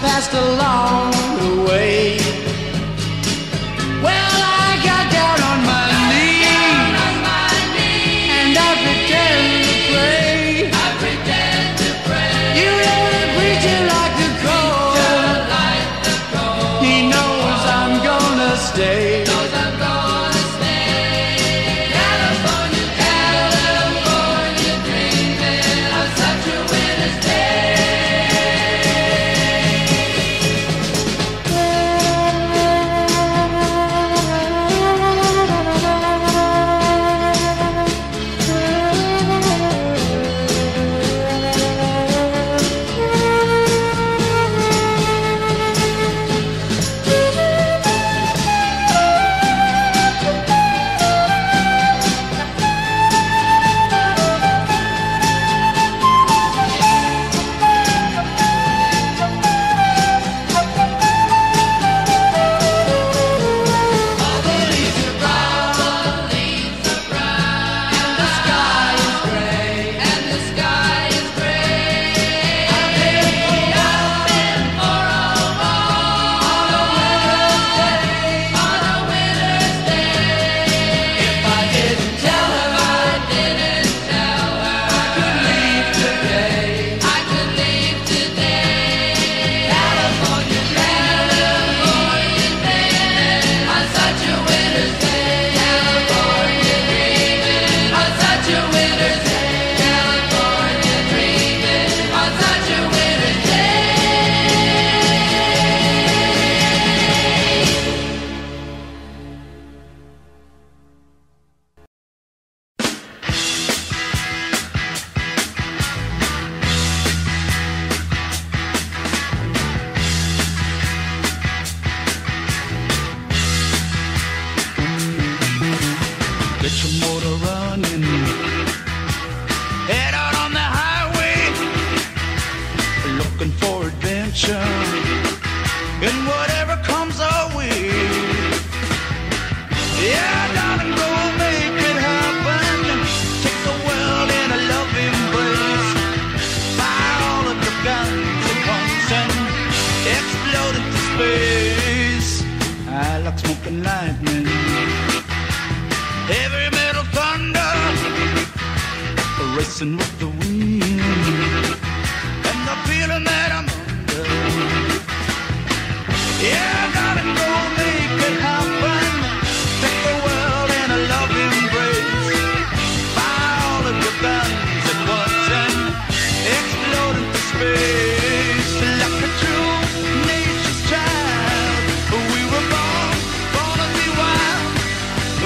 passed along the way. Well, I got down on my knees, and I pretend to pray. You know the preacher like the cold. He knows I'm gonna stay.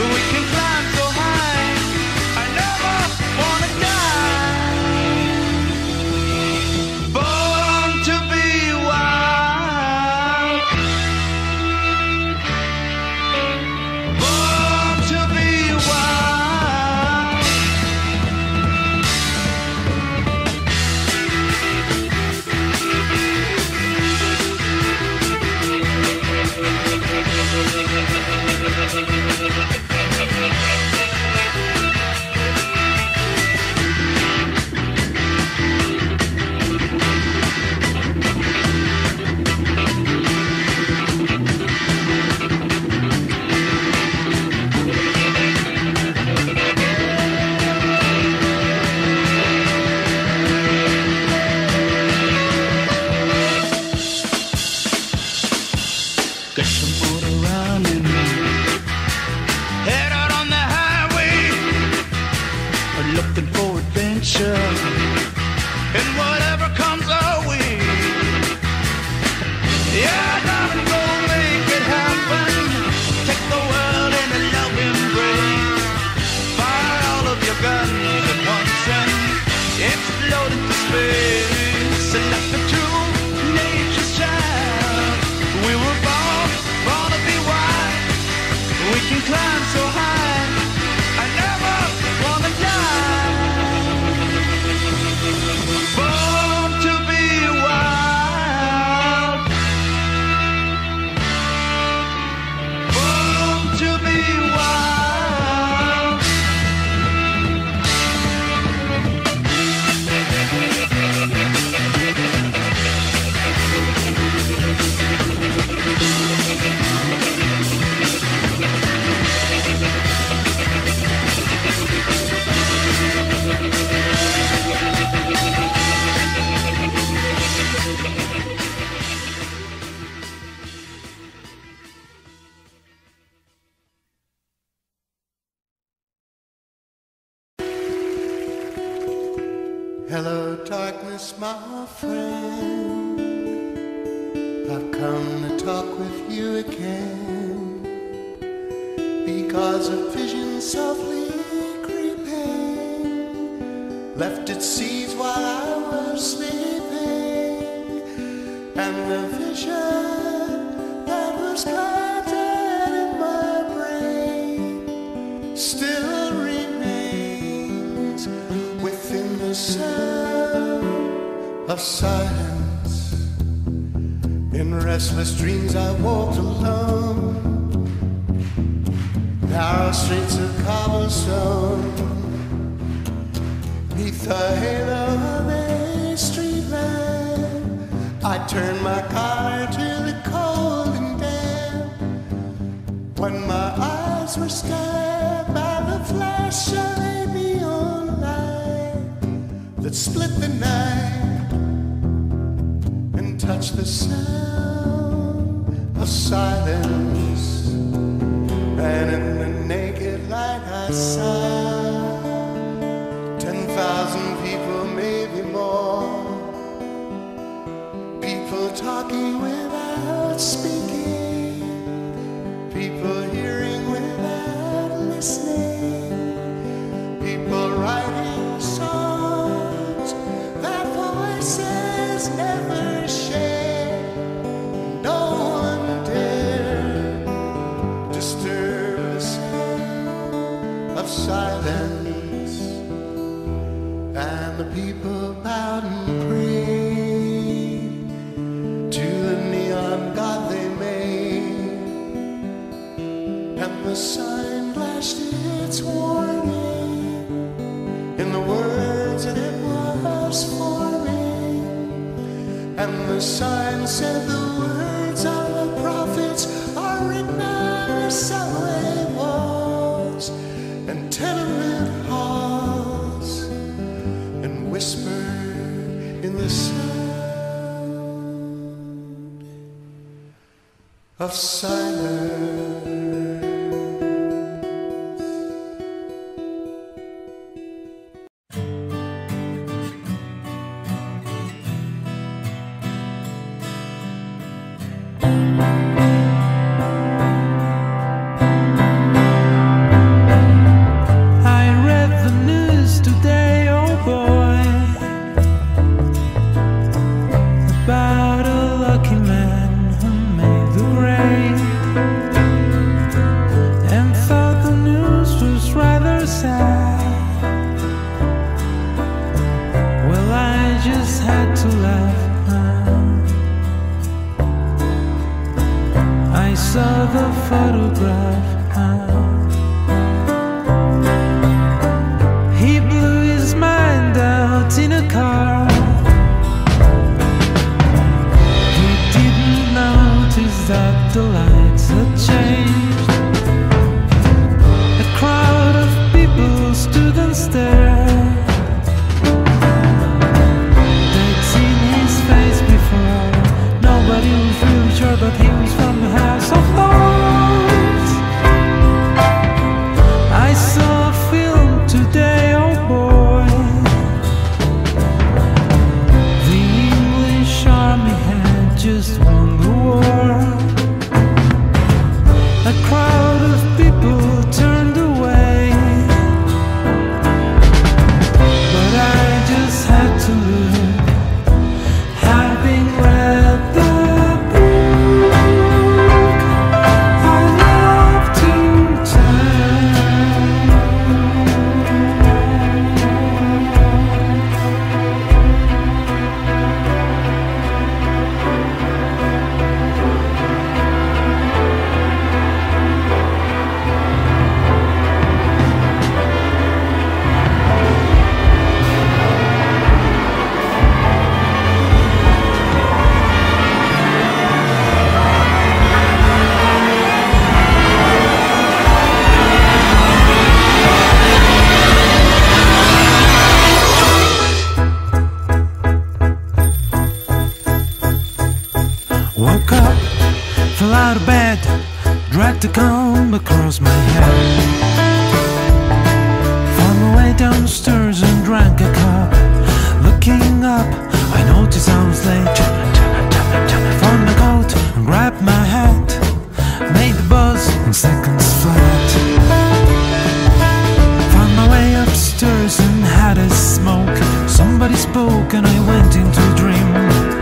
We can climb so high, I never wanna die. Hello, darkness, my friend. I've come to talk with you again, because a vision softly creeping left its seeds while I was sleeping, and the vision that was planted in my brain still remains within the sound of silence. In restless dreams I walked alone, narrow streets of cobblestone, neath the halo of a street lamp. I turned my collar to the cold and damp, when my eyes were stabbed by the flash of a neon light that split the night and touch the sound of silence. And in the naked light I saw 10,000 people, maybe more, people talking without speaking, people hearing without listening, people writing songs that voices never silence. And the people bowed and prayed to the neon god they made, and the sign flashed its warning in the words that it was forming, and the sign said the words of the prophets are written on the subway walls and tenement halls, and whisper in the sound of silence. Just hours later, phone my coat and grab my hat. Made the buzz in seconds flat. Found my way upstairs and had a smoke. Somebody spoke and I went into a dream.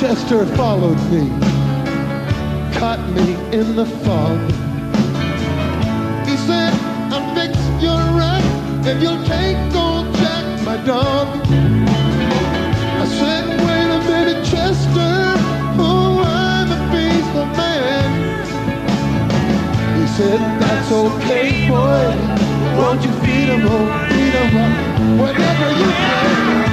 Chester followed me, caught me in the fog. He said, I'll fix your rug if you'll take old Jack, my dog. I said, wait a minute, Chester, oh, I'm a beast of man. He said, that's okay, boy, won't you feed him up, whatever you can.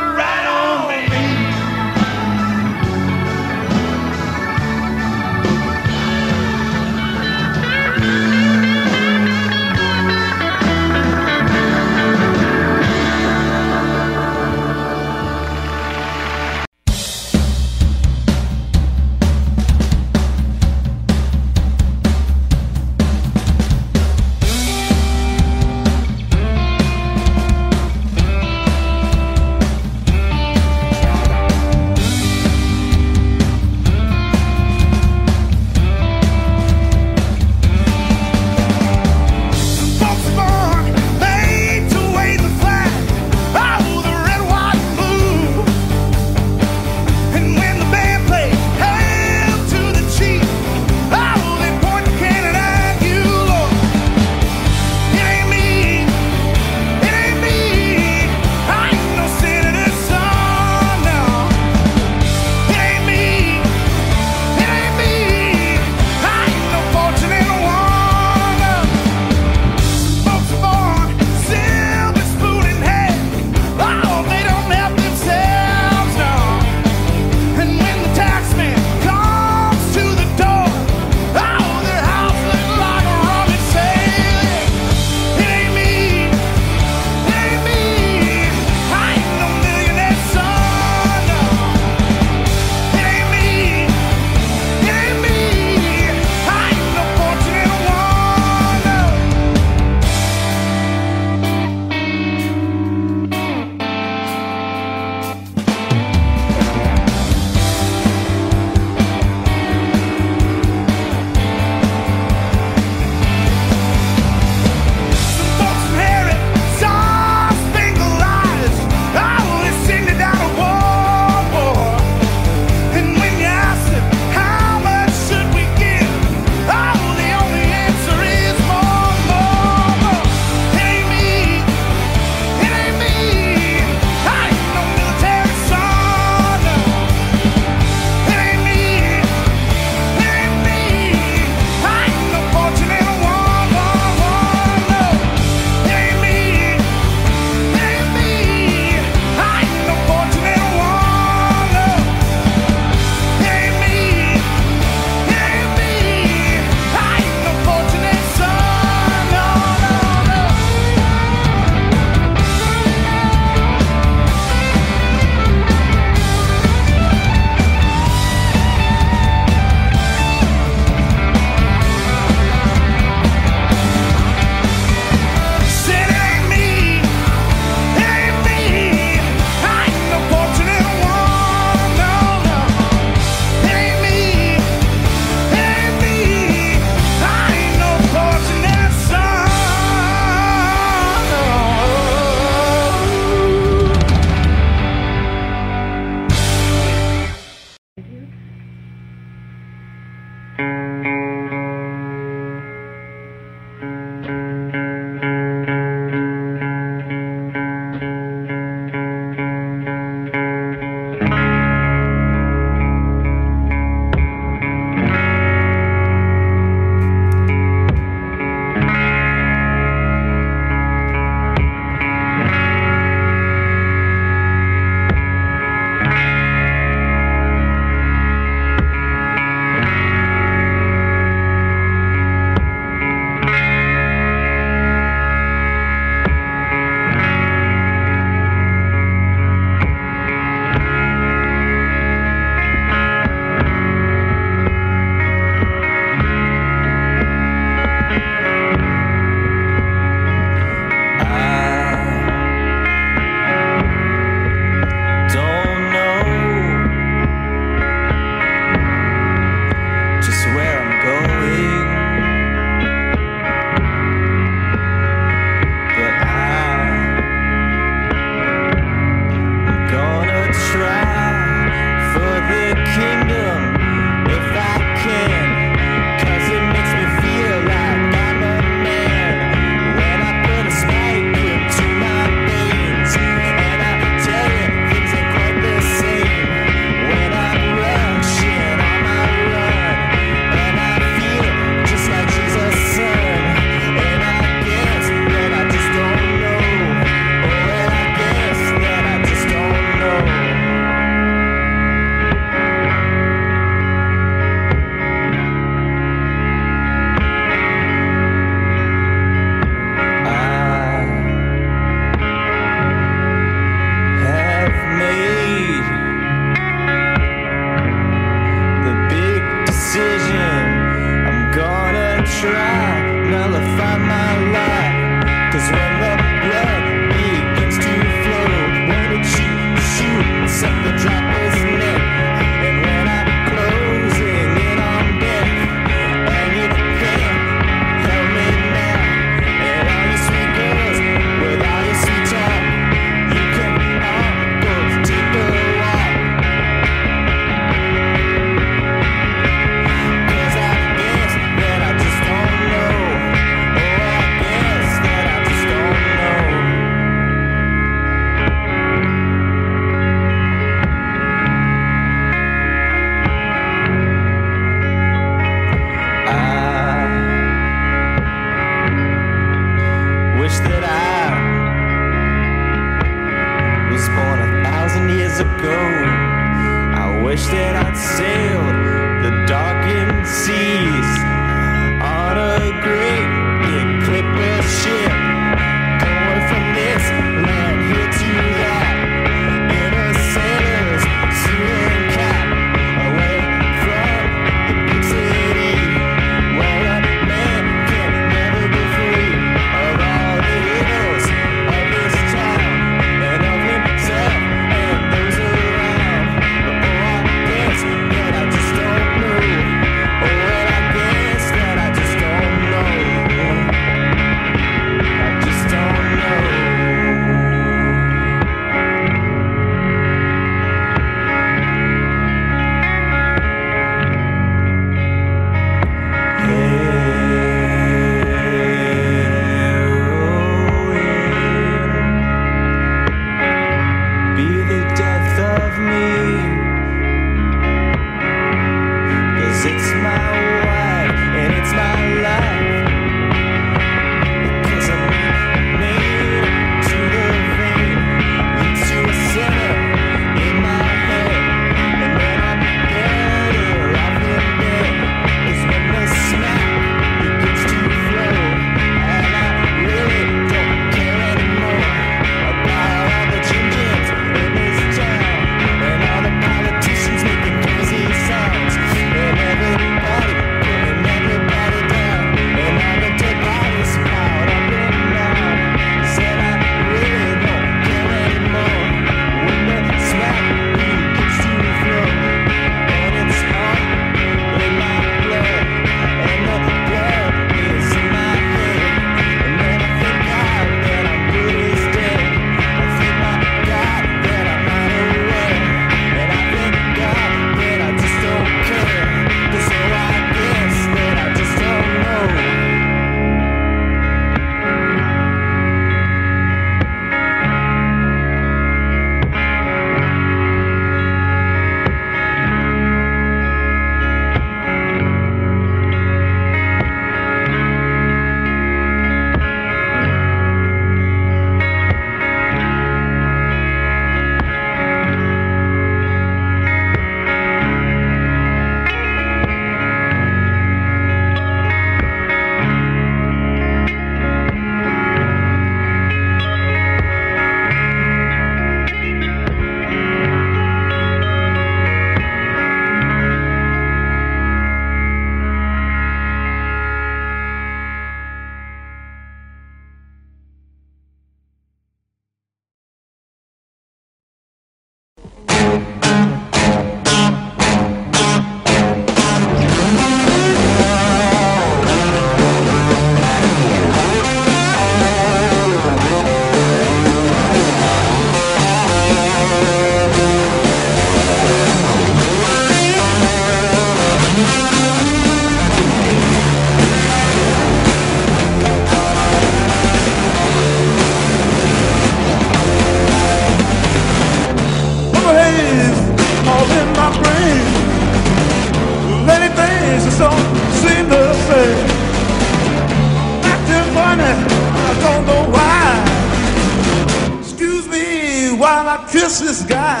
kiss this guy.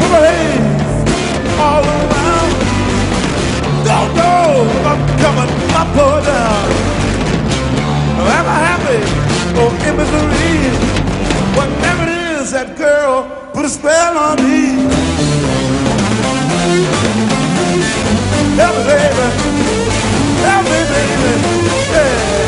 Put my hands all around. Don't know if I'm coming up or down. Am I happy or in misery? Whatever it is, that girl put a spell on me. Tell me, baby. Tell me, baby. Yeah.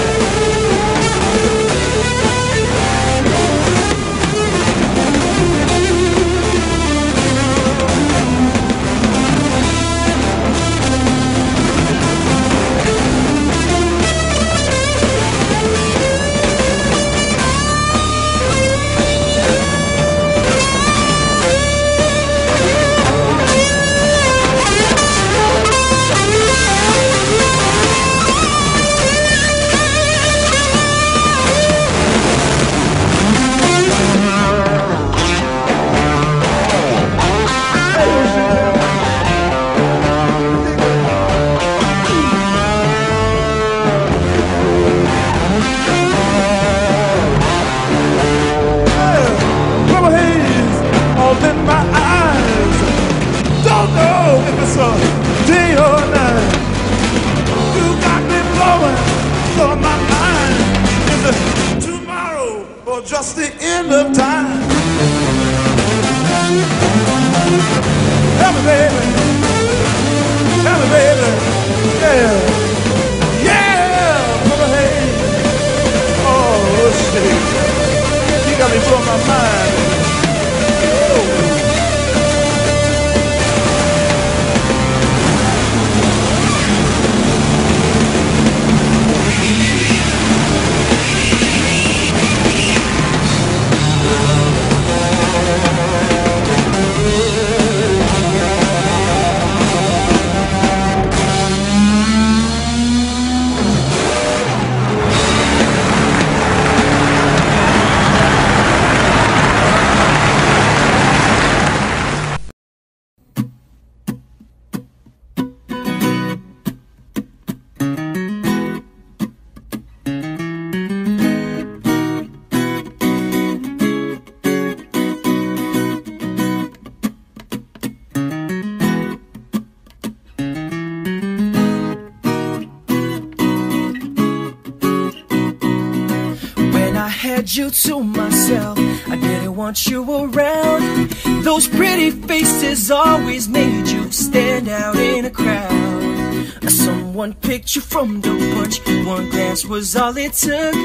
You to myself, I didn't want you around. Those pretty faces always made you stand out in a crowd. Someone picked you from the bunch, one glance was all it took.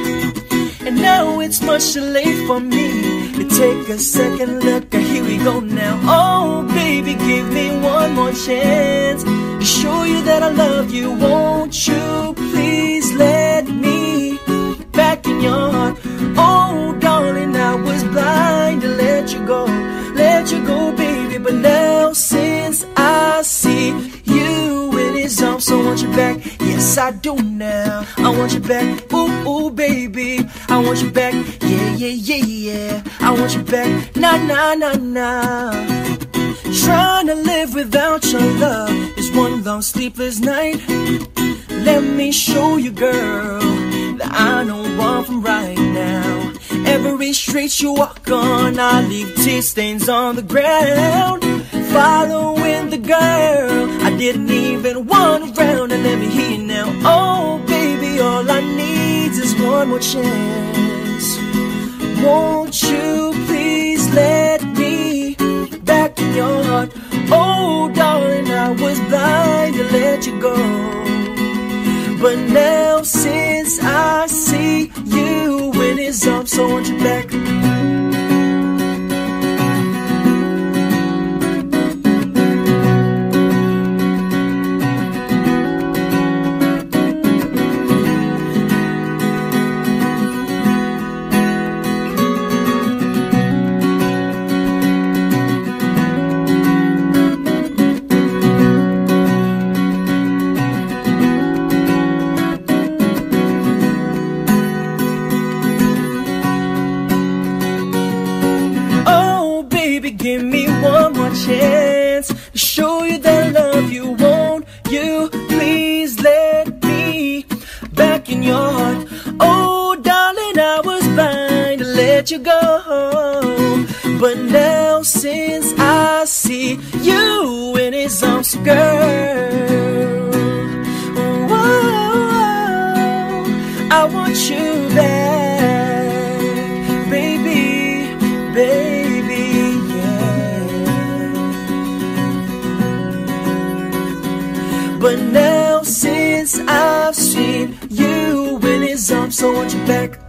And now it's much too late for me to take a second look. Here we go now. Oh baby, give me one more chance to show you that I love you. Won't you please let me back in your heart? Oh, darling, I was blind to let you go, baby. But now since I see you in his arms, so I want you back. Yes, I do now. I want you back. Ooh, ooh, baby. I want you back. Yeah, yeah, yeah, yeah. I want you back. Nah, nah, nah, nah. Trying to live without your love is one long sleepless night. Let me show you, girl, that I know one from right now. Every street you walk on, I leave tear stains on the ground. Following the girl, I didn't even want around. And let me hear now. Oh, baby, all I need is one more chance. Won't you please let me back in your heart? Oh, darling, I was blind to let you go. But now since I see you in his arms, so I want you back. Your heart. Oh, darling, I was blind. this girl. Whoa, I want you back, baby, baby, yeah. But now since I've seen you in his arms, I want you back.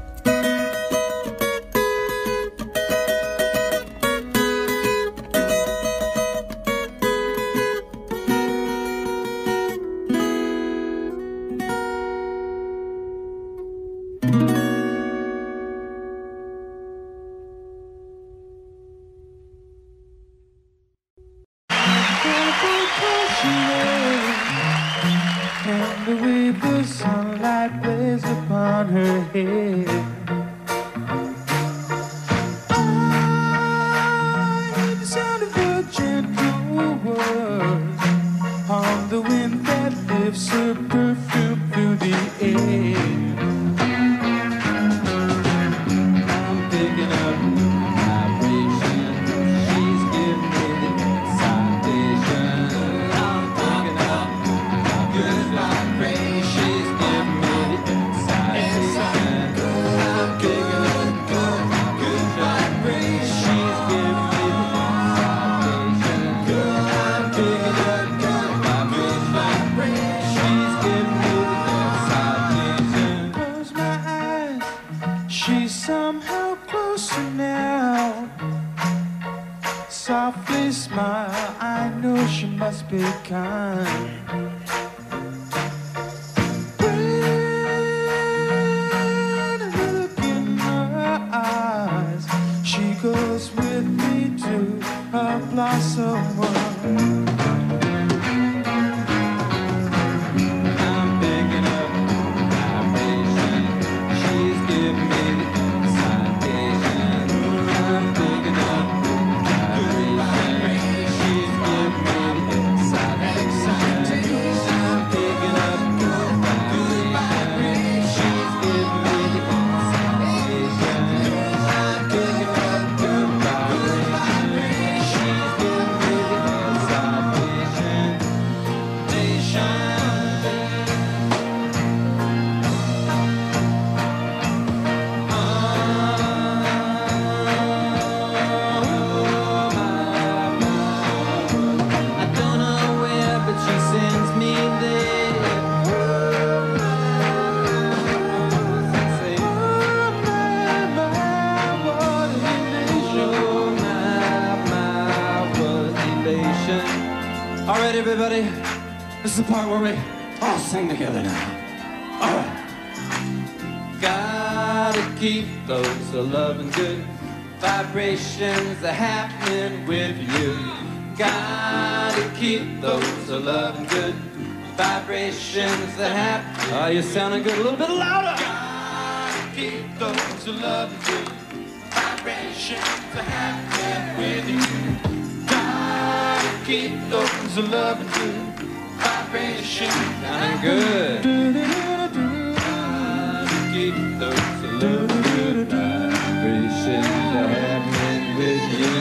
This is the part where we all sing together now. All right. Gotta keep those loving good vibrations happening with you. Gotta keep those loving good vibrations happening. Oh, you're sounding good. A little bit louder. Gotta keep those loving good vibrations happening with you. Gotta keep those loving good. I'm good. Gotta keep those little good vibrations happening with you.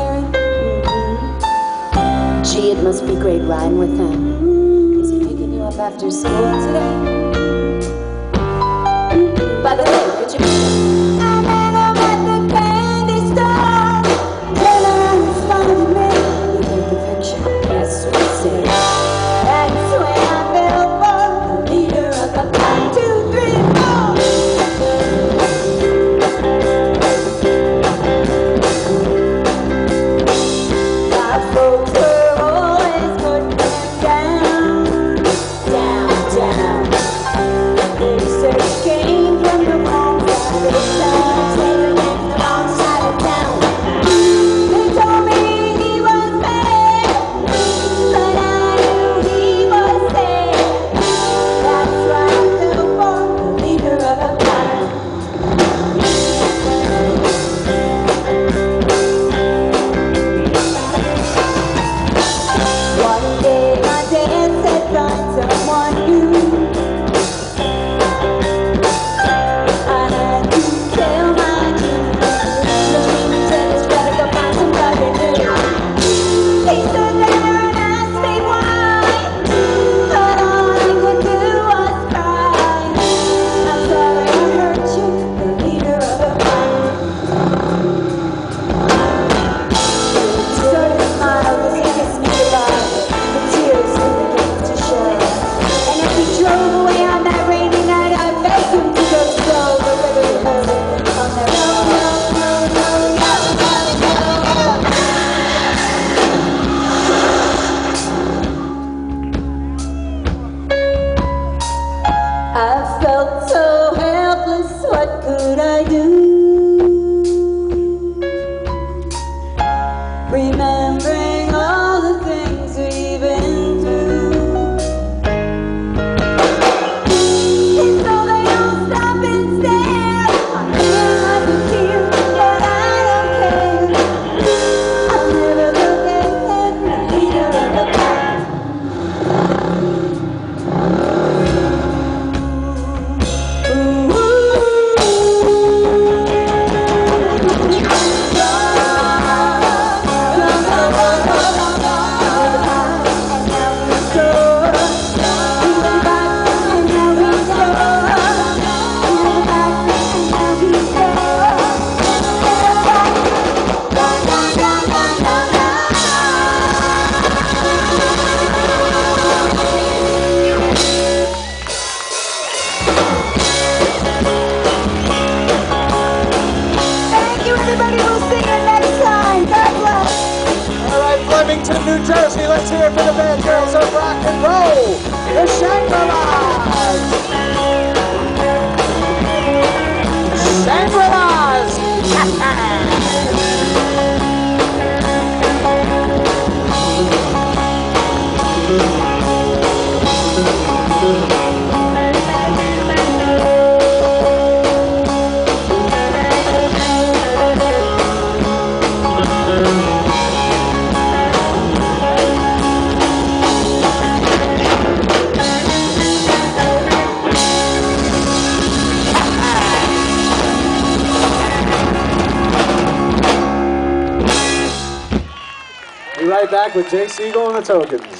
back. Gee, it must be great riding with him. Is he picking you up after school today? By the way, could you... I met him at the candy store. Turn around and spotted me. You take the picture, that's what I see. That's when I fell for the leader of the 1, 2, 3, 4. Back with Jay Siegel and the Tokens.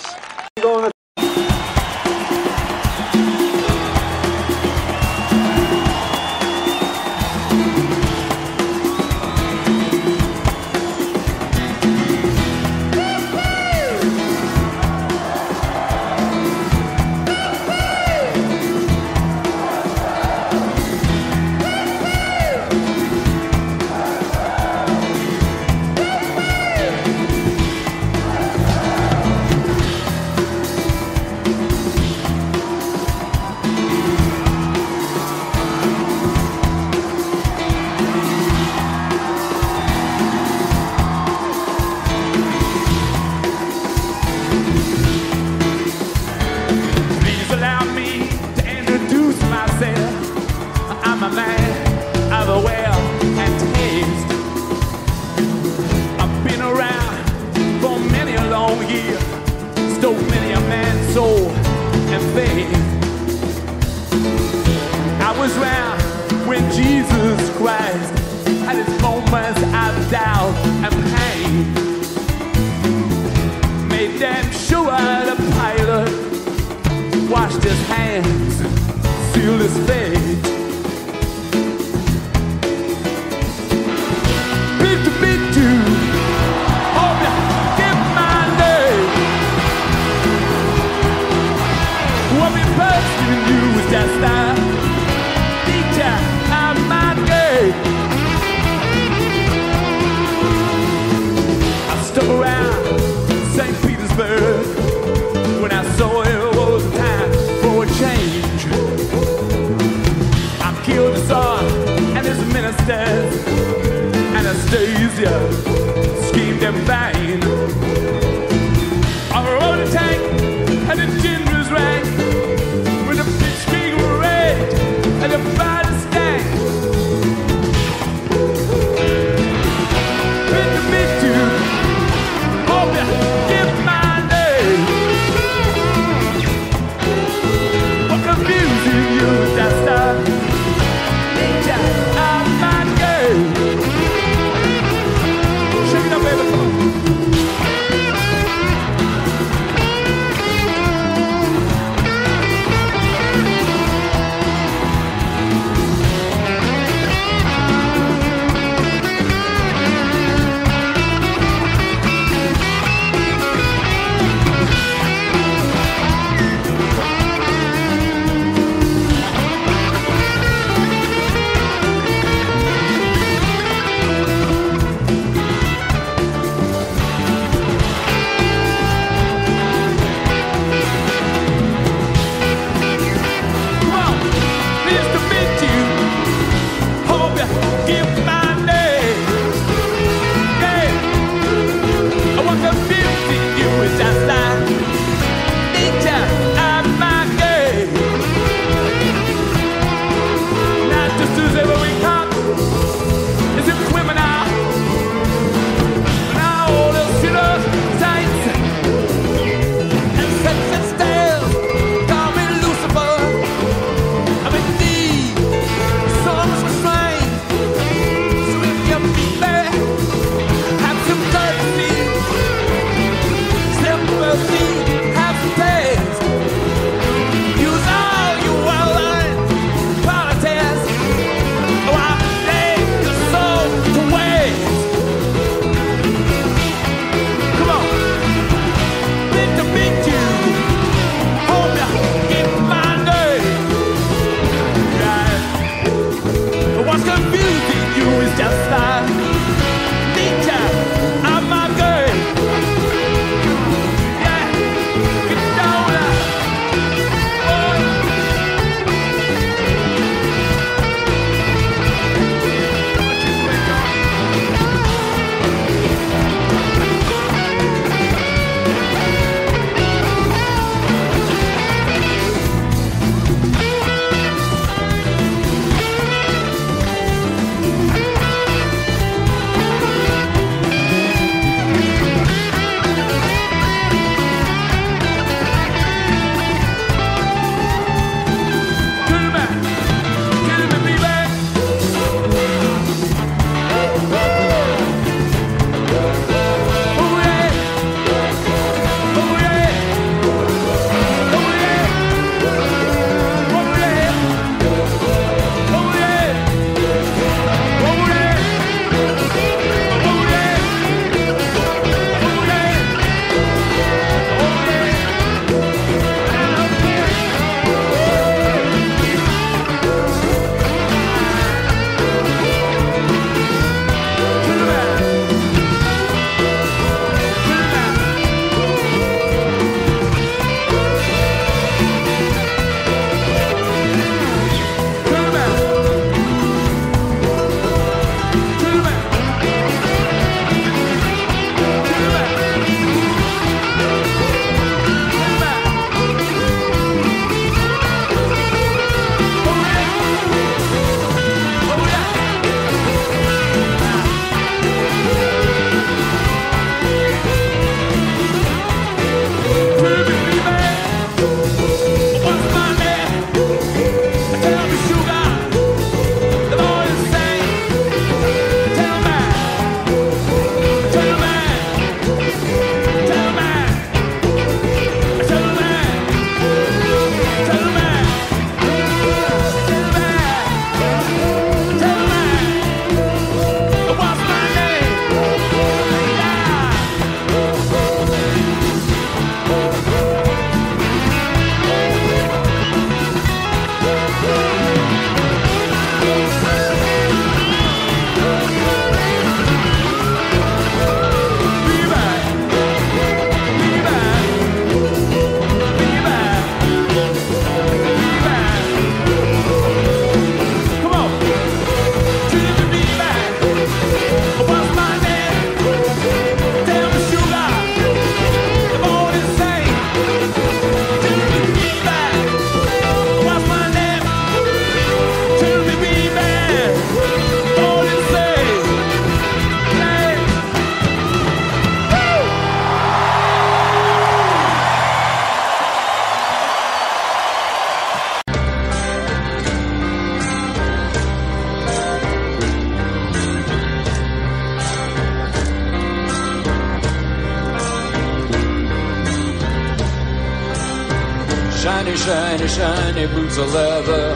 Shiny, shiny, shiny boots of leather.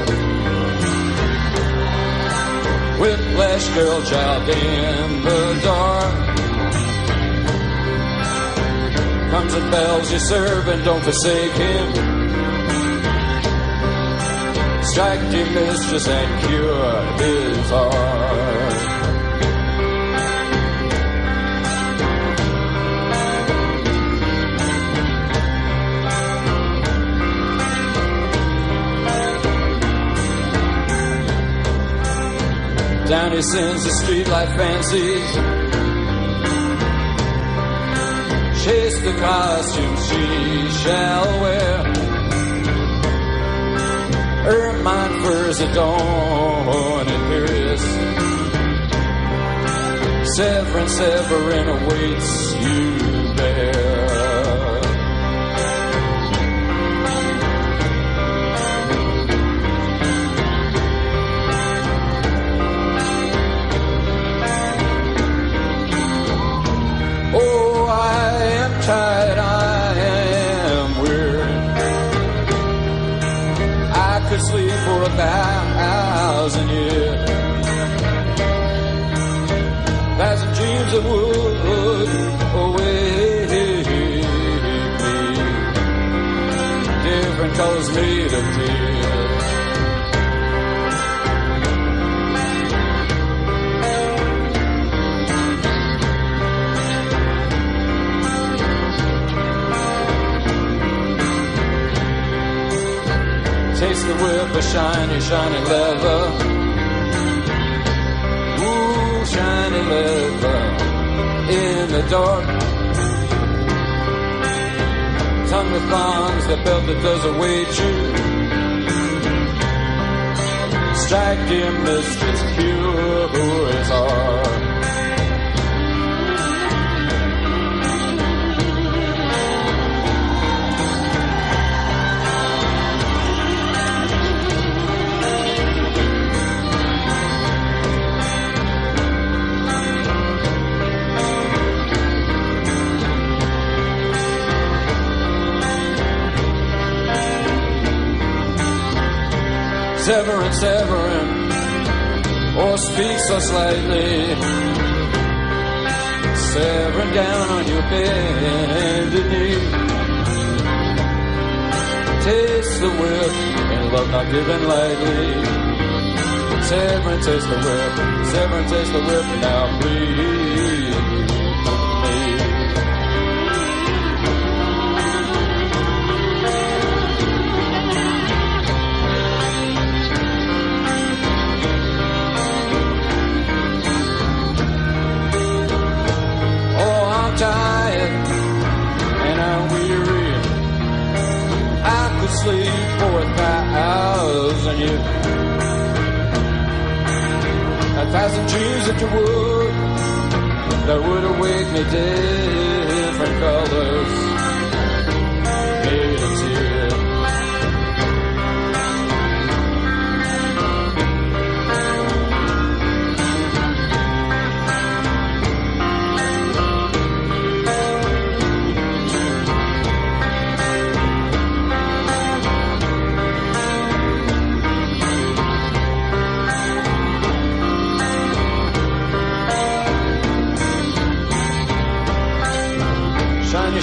Whiplash girl child in the dark. Comes and bells you serve and don't forsake him. Strike your mistress and cure his heart. Down he sends the streetlight fancies. Chase the costumes she shall wear. Ermine furs adorn and Paris. Severin, Severin awaits you there. Oh, I am tired, I am weary. I could sleep for 1,000 years. Passing dreams that would awake me. Different colors made of tears. Taste the whip of shiny, shiny leather. Ooh, shiny leather in the dark. Tongue with bonds, the belt that does await you. Strike, dear mistress, cure his heart. Severin, Severin, or speak so slightly. Severin down on your bended knee. Taste the whip, and love not given lightly. Severin, taste the whip, Severin, taste the whip, now please. Thousand dreams that you would, that would awake me different colors, made of tears.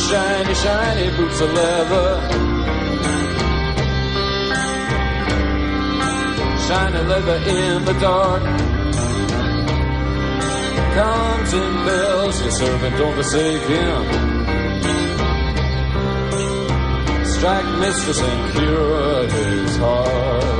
Shiny, shiny boots of leather. Shiny leather in the dark. Comes and bells, your servant don't forsake him. Strike mistress and cure his heart.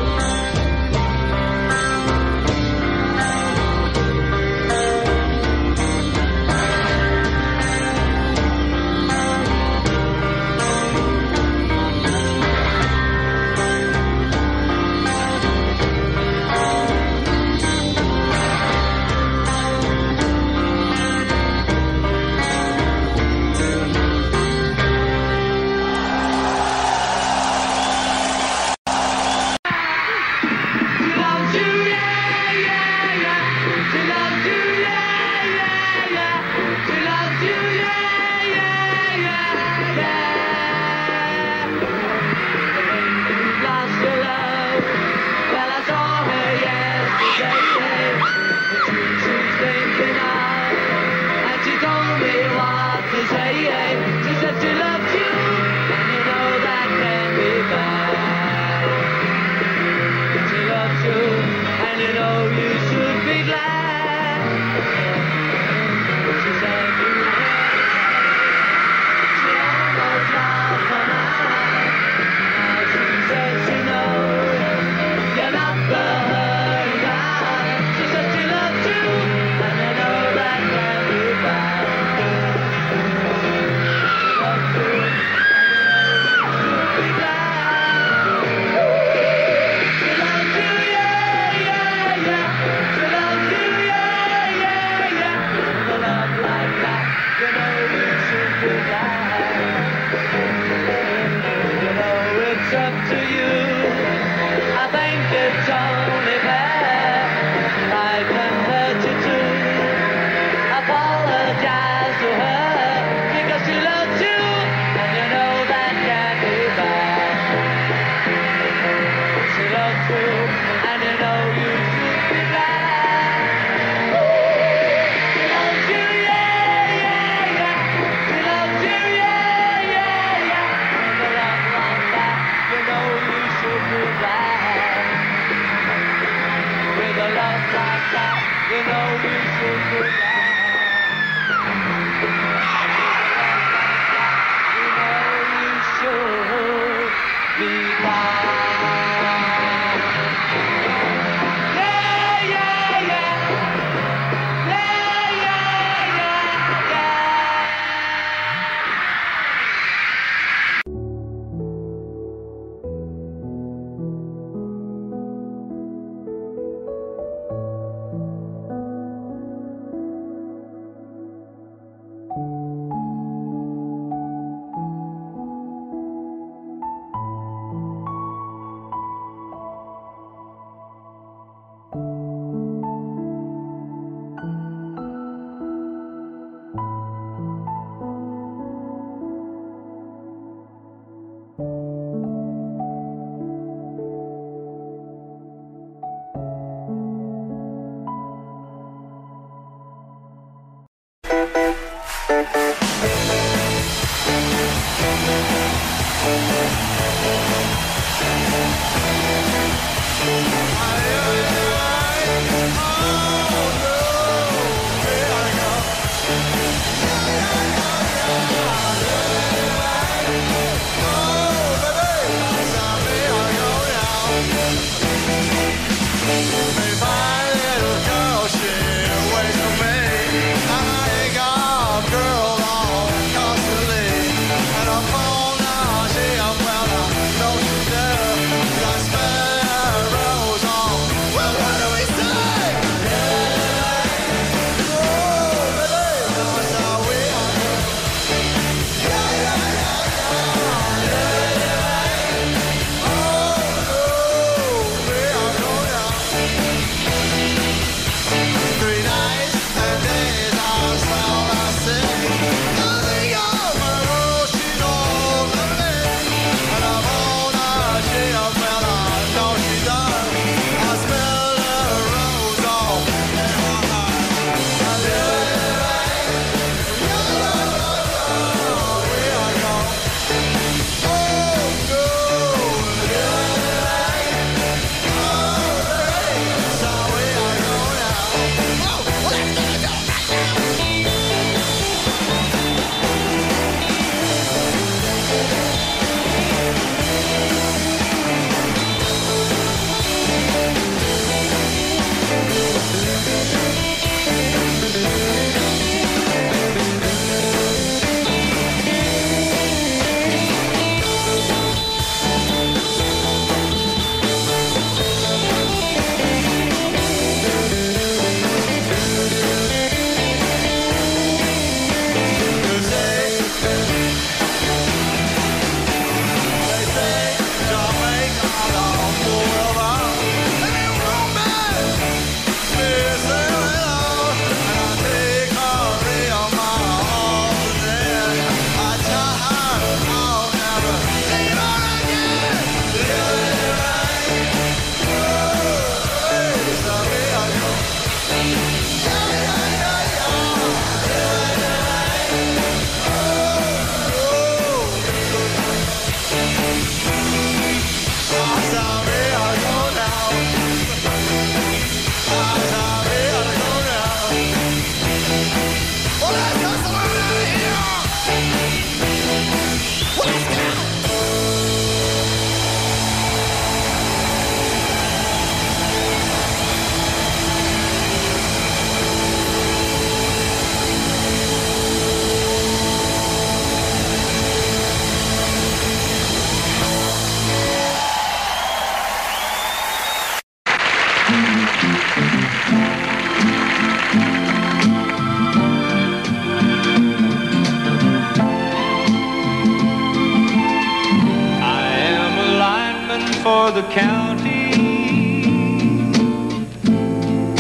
for the county,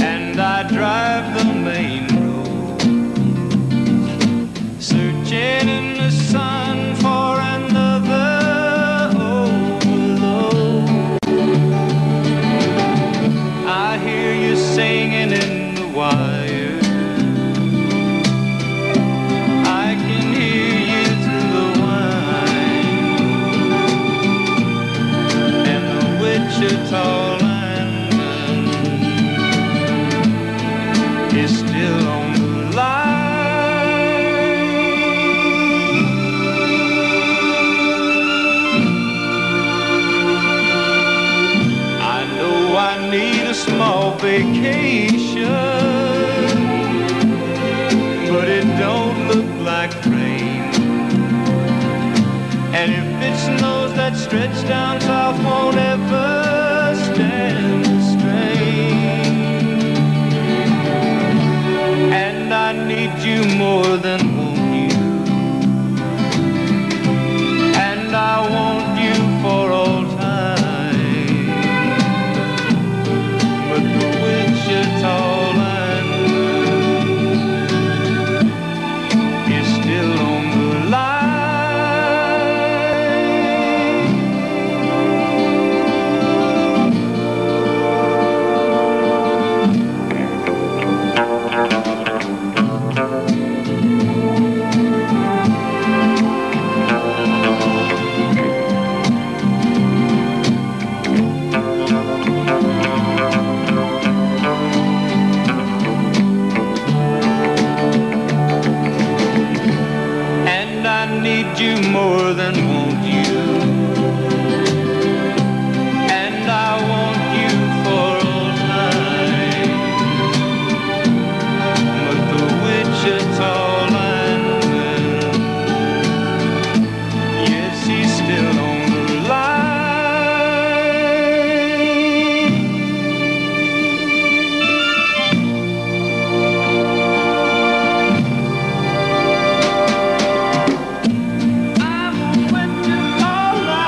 and I drive the main road, searching in the sun for another overload. I hear you singing in the wire, I can hear Wichita lineman is still on the line. I know I need a small vacation, but it don't look like rain. And if it snows, that stretch down south won't ever stand the strain. And I need you more than want you, and I want you for all time. But the Wichita lineman is still on the line. You more than want you, and I want you for all time. But the Wichita lineman, yes, he's still on the line. I'm a winter caller.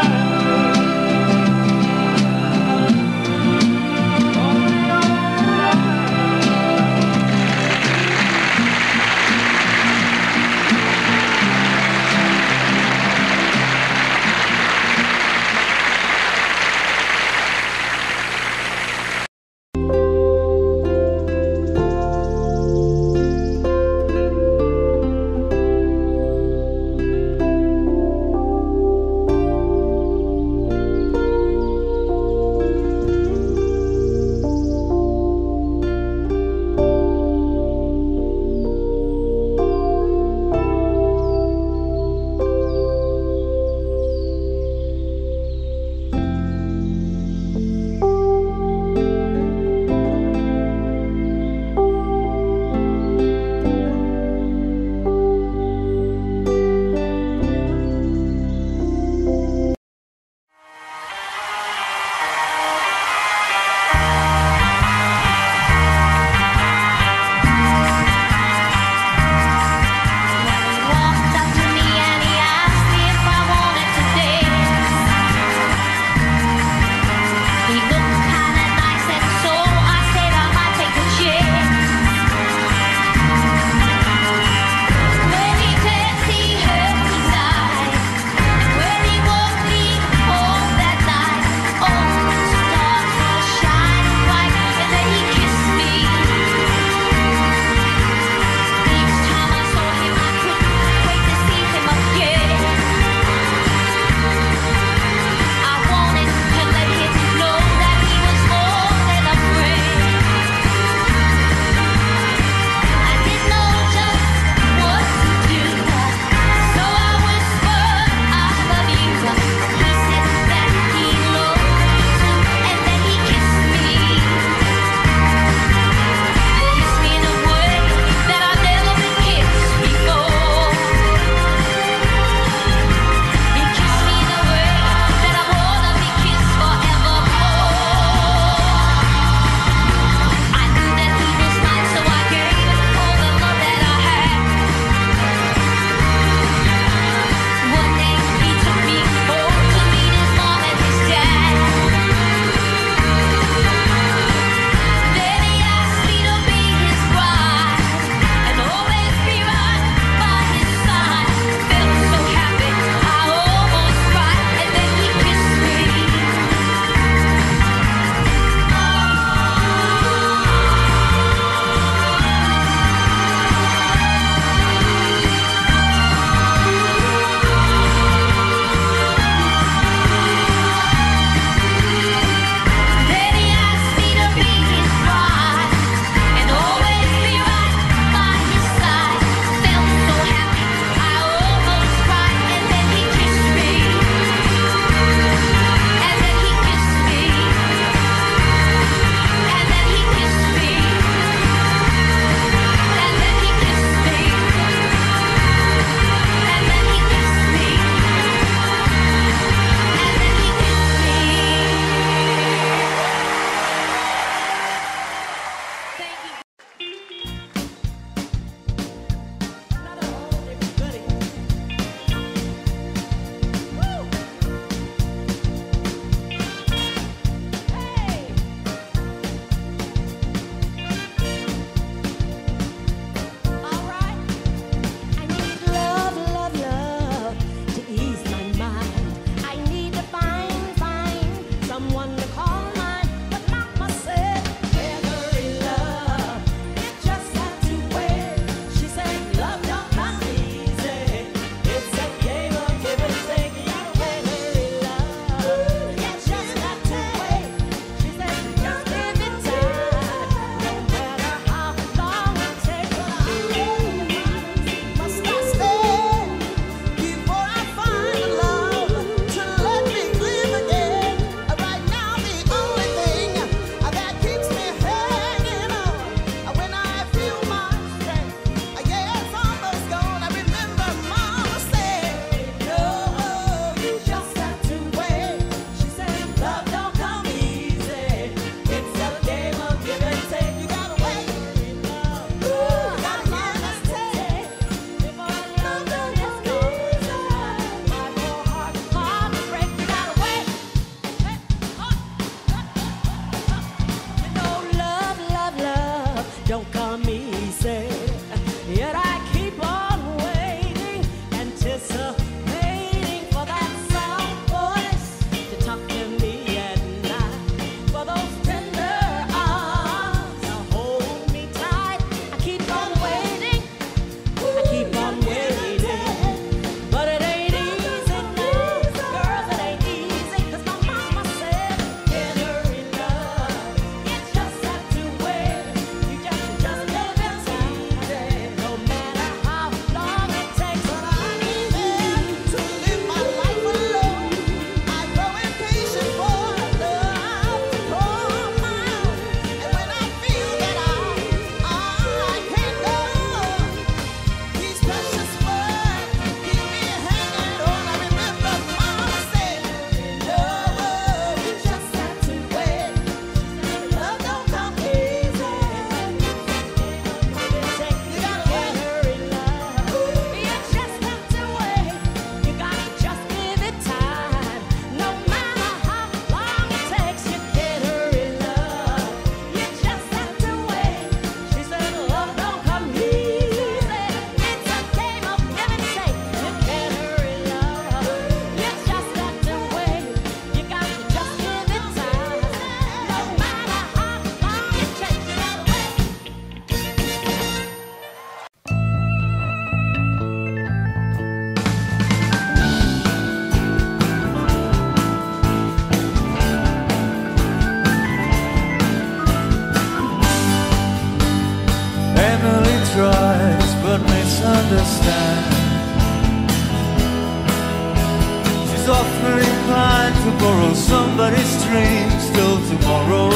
is often inclined to borrow somebody's dreams till tomorrow.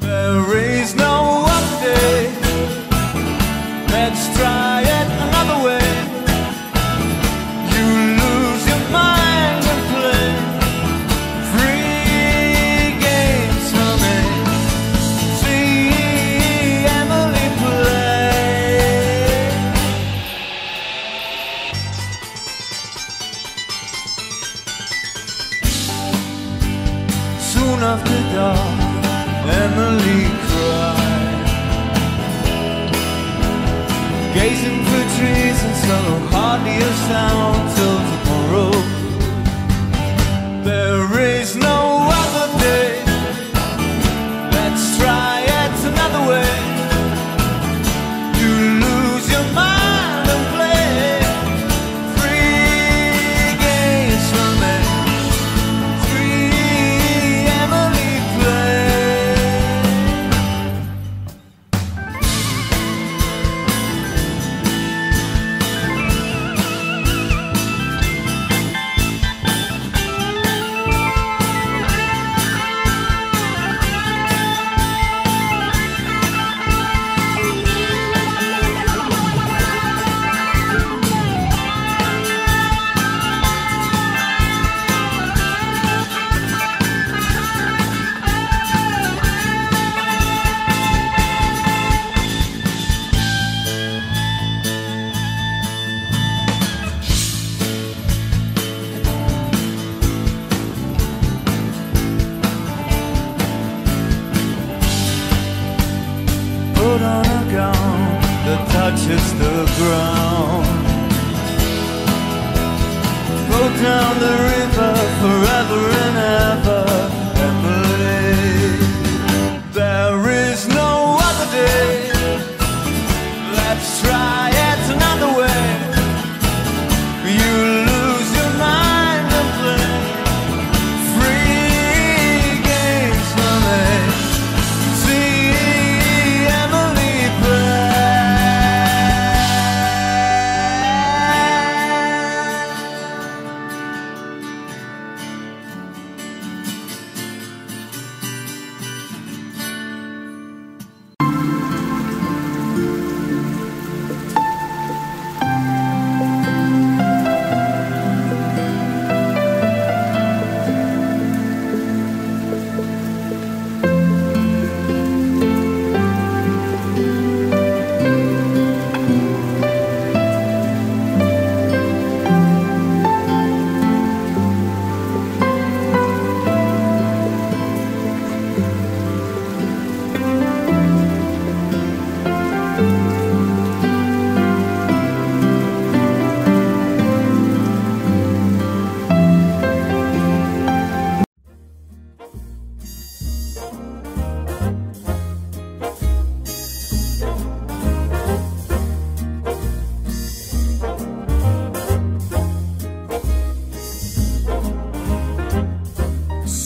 There is no update. Let's try it another way. You lose your mind and play free games, honey. See Emily play. Soon after dark, Emily cried, gazing through trees and summer, hardly a sound till tomorrow. There is no other day. Let's try it another way. You lose your mind and play free games for me. Free Emily play. Put on a gown that touches the ground. Float down the river forever and ever, Emily. There is no other day. Let's try it another way. You lose your mind and play free games for me. See Emily play.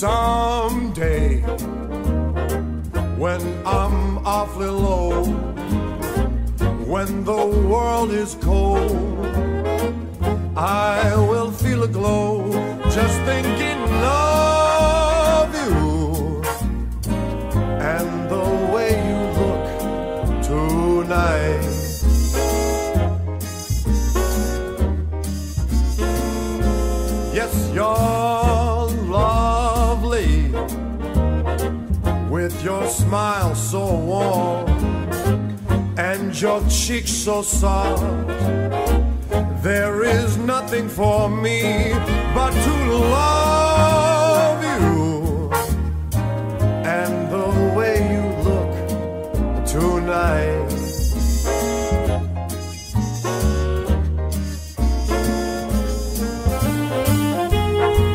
Someday, when I'm awfully low, when the world is cold, I will feel a glow just thinking of you and the way you look tonight. Yes, you're lovely with your smile so warm and your cheeks so soft. There is nothing for me but to love you and the way you look tonight.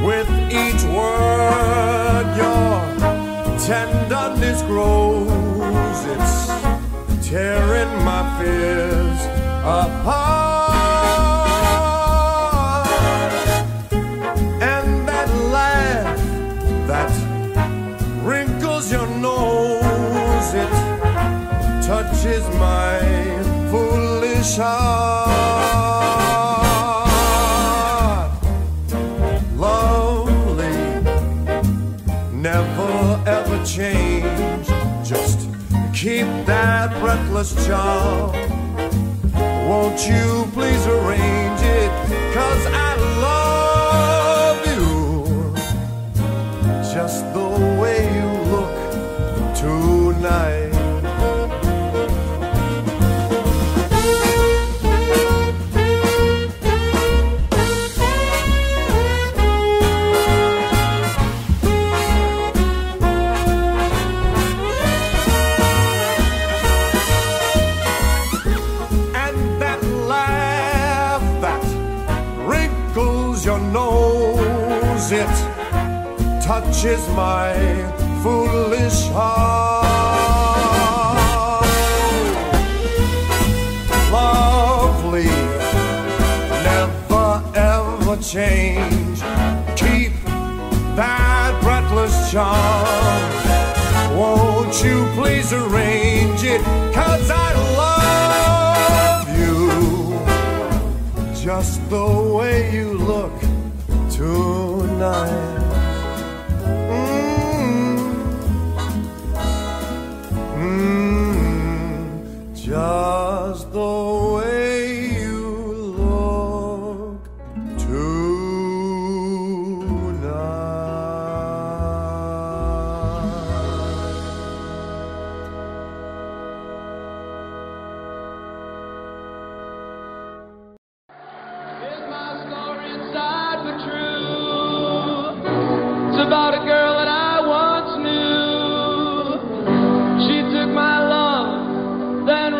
With each word you're tenderness grows, it's tearing my fears apart. And that laugh that wrinkles your nose, it touches my foolish heart. that breathless charm. Won't you please arrange it, 'cause I love you just the way you look tonight. Touches my foolish heart. Lovely, never ever change. Keep that breathless charm. Won't you please arrange it, 'cause I love you just the way you look tonight. Just the way you look tonight. Here's my story, it's sad but true. It's about a girl that I once knew. She took my love, then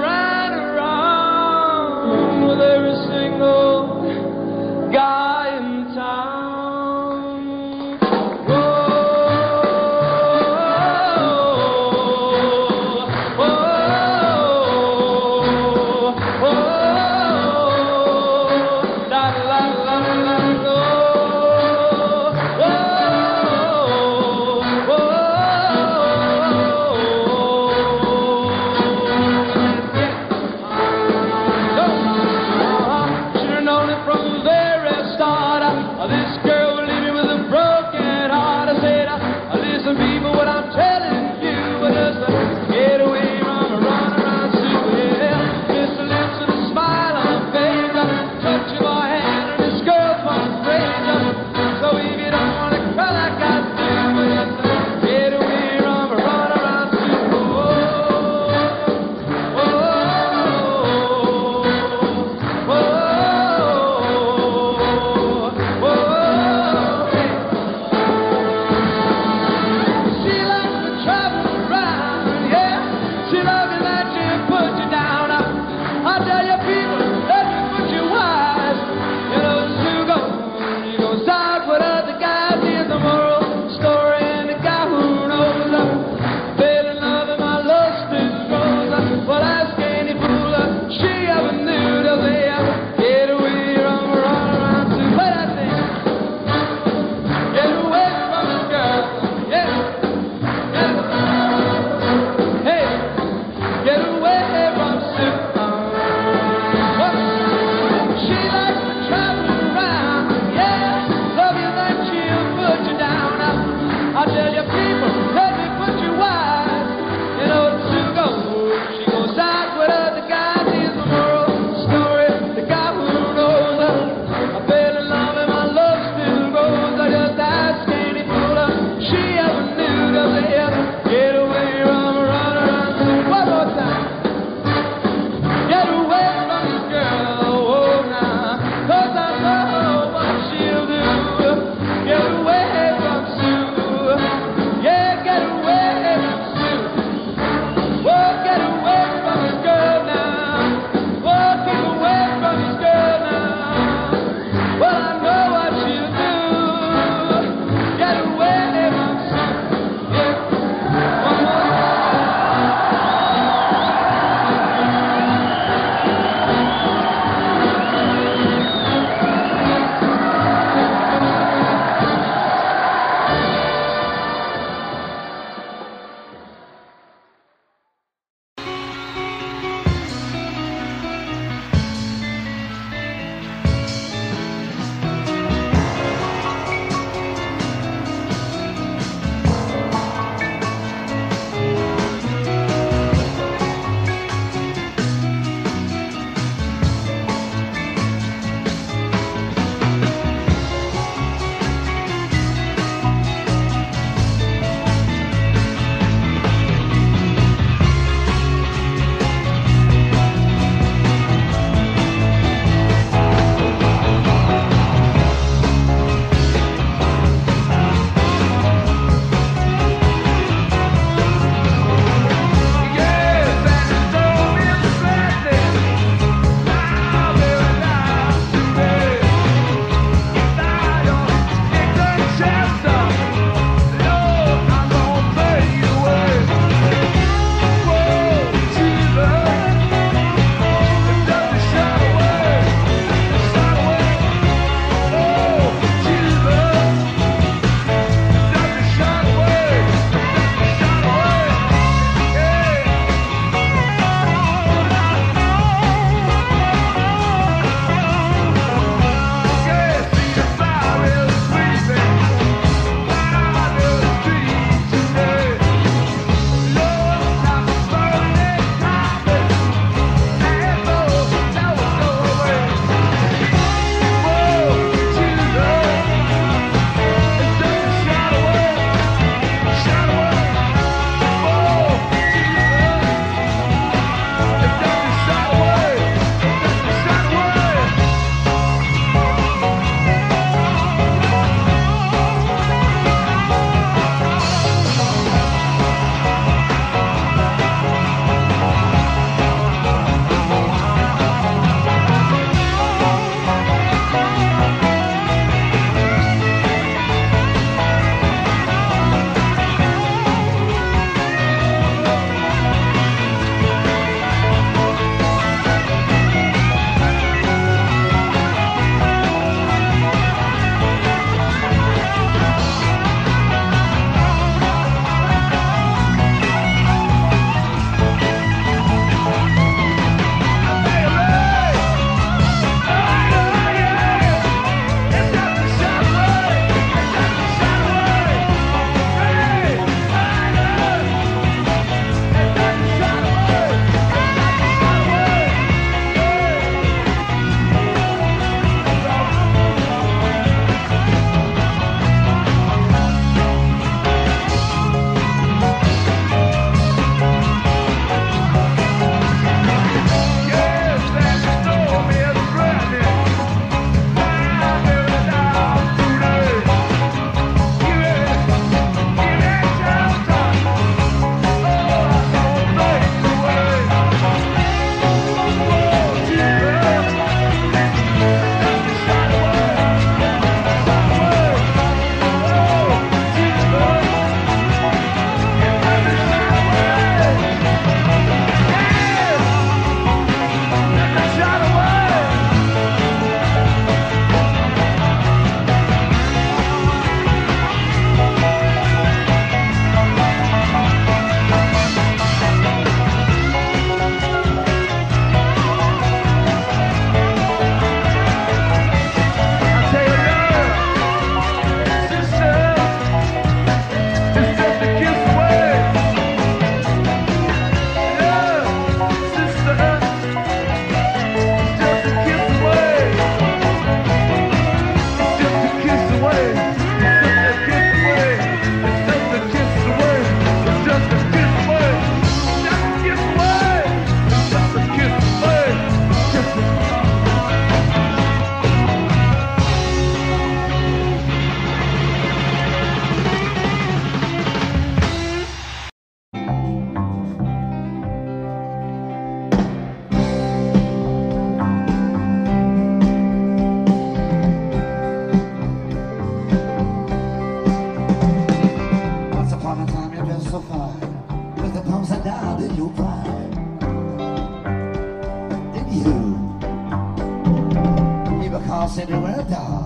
all.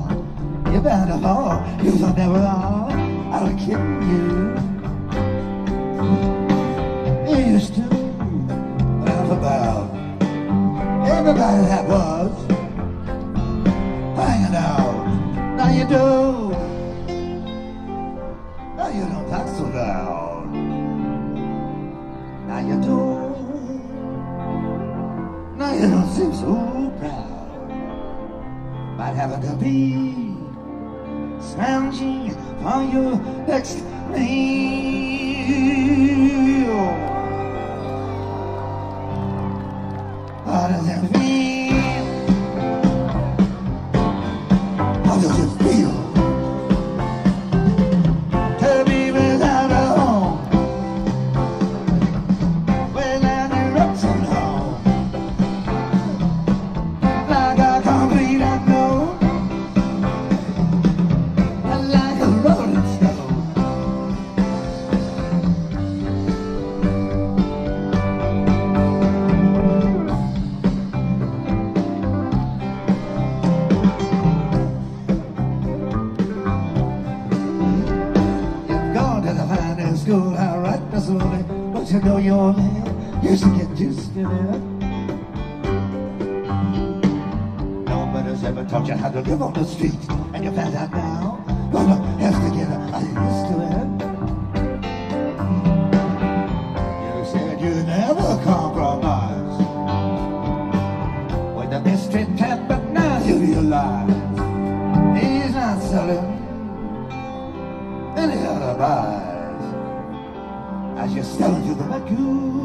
You better fall, because I never all. I'll kill you. You used to laugh about everybody that was hanging out. Now you do. Now you don't talk so loud. Now you do. Now you don't seem so proud. Might have a be scrounging on your next meal. How does it feel? How does it feel to be without a home, without your ups and downs, like a complete unknown, like a rolling stone. You've gone to the finest school, I write this only, but you know your name used to get used to it. Nobody's ever taught you how to live on the street, and you found out now. Gonna have to get used to it. You said you never compromise with the mystery tap, but now you realize he's not selling any other buys. As you're selling to the vacuum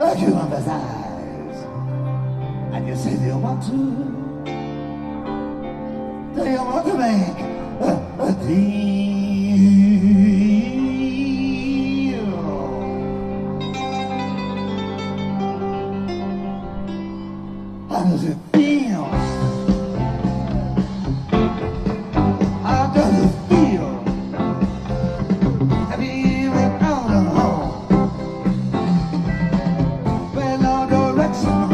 of his eyes, and you say you want to. Do you want to make a deal? How does it feel? How does it feel? Have you been out of home? With no direction home.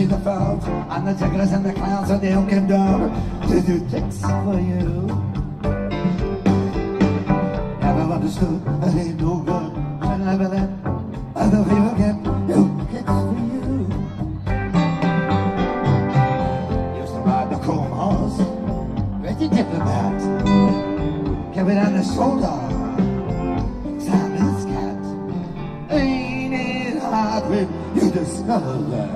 The fault and the jugglers and the clowns, and they all came down to do tricks for you. Never understood that ain't no good, and never let other people get you kicks for you. Used to ride the chrome horse, ready diplomat, carried on his shoulder, sound his cat. Ain't it hard when you discover that?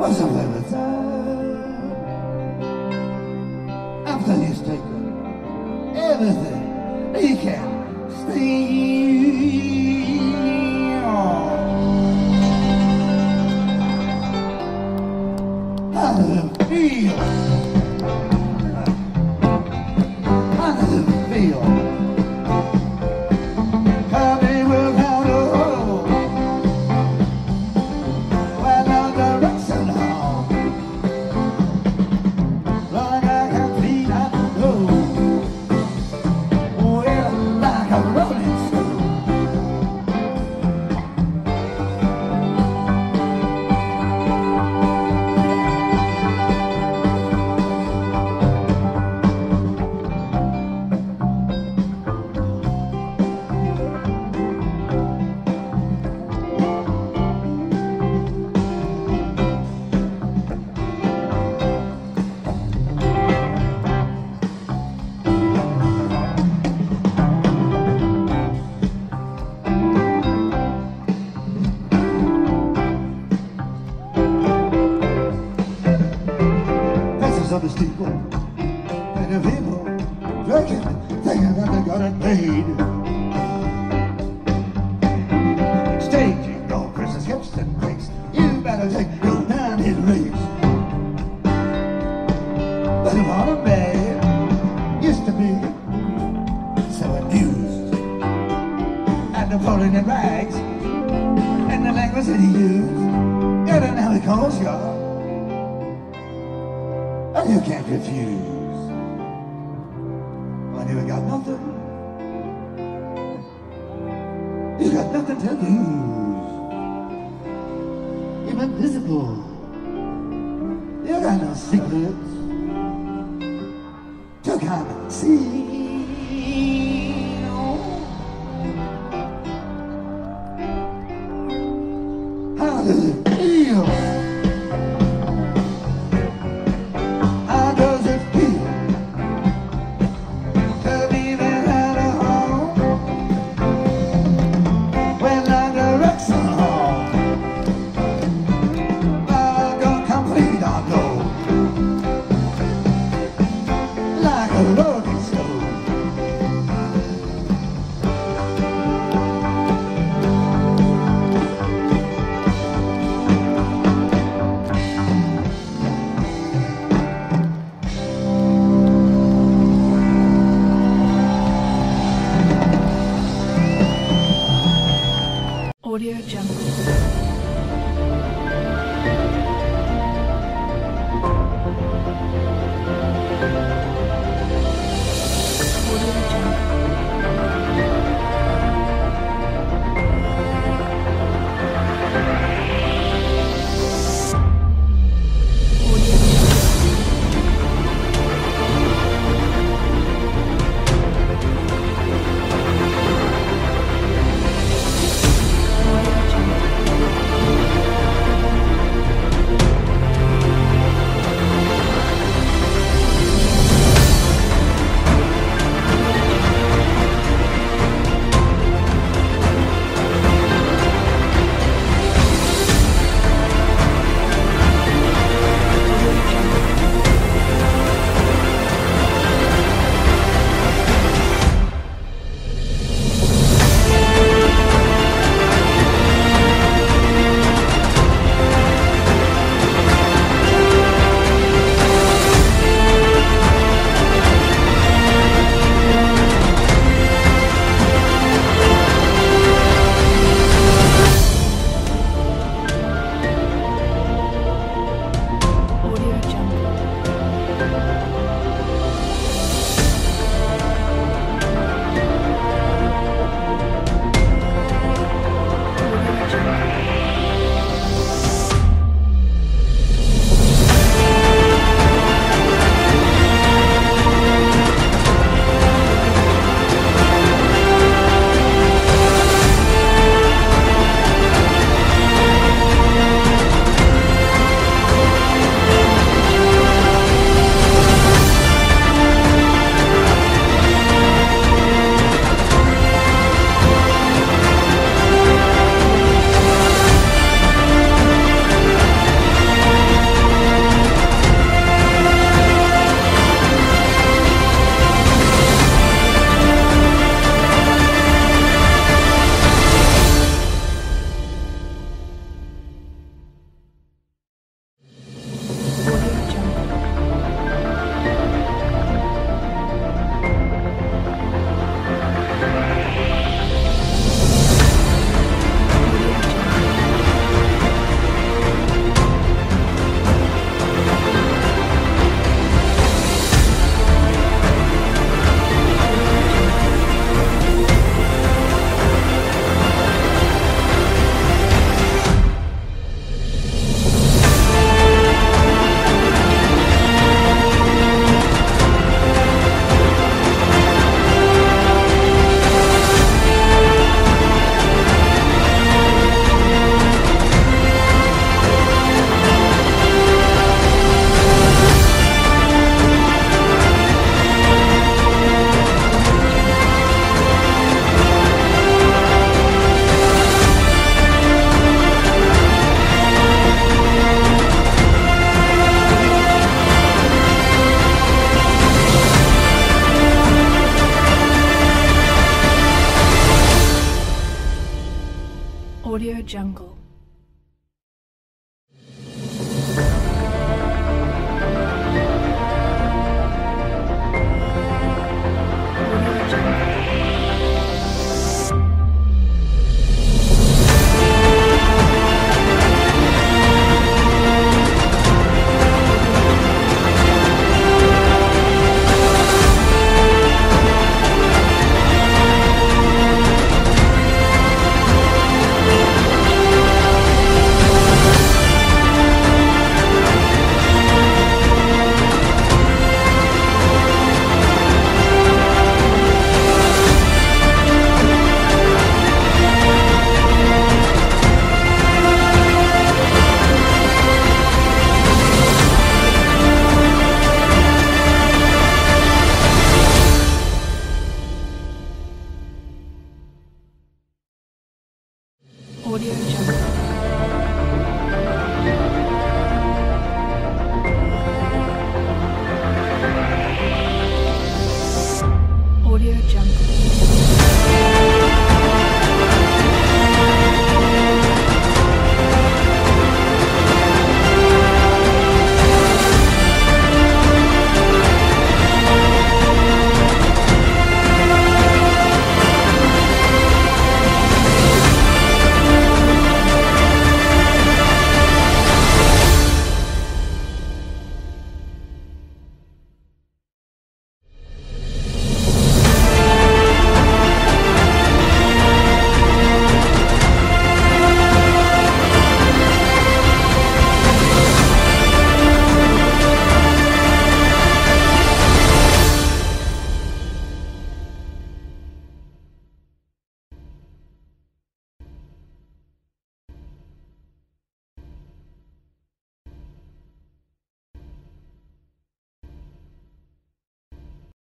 Wasn't there a time after he's taken everything he can steal? How does it feel? How does it feel? On the steeple, and the people drinking, thinking that they got it made. Staging all Christmas hips and breaks. You better take your nine hit race. But the bottom man used to be had to fall in the rags, and the language that he used, I don't know how it calls y'all. And you can't refuse. I never got nothing. You got nothing to lose. You're invisible. You got no secrets to come and see.